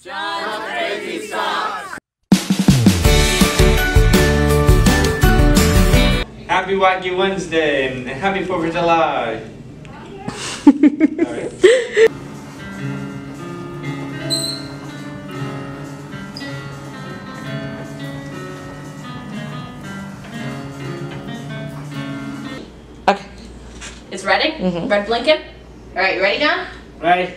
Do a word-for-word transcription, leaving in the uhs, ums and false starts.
John's Crazy Socks! Happy Wacky Wednesday and happy fourth of July! All right. Okay. It's ready? Mm-hmm. Red blinking? Alright, you ready now? Ready.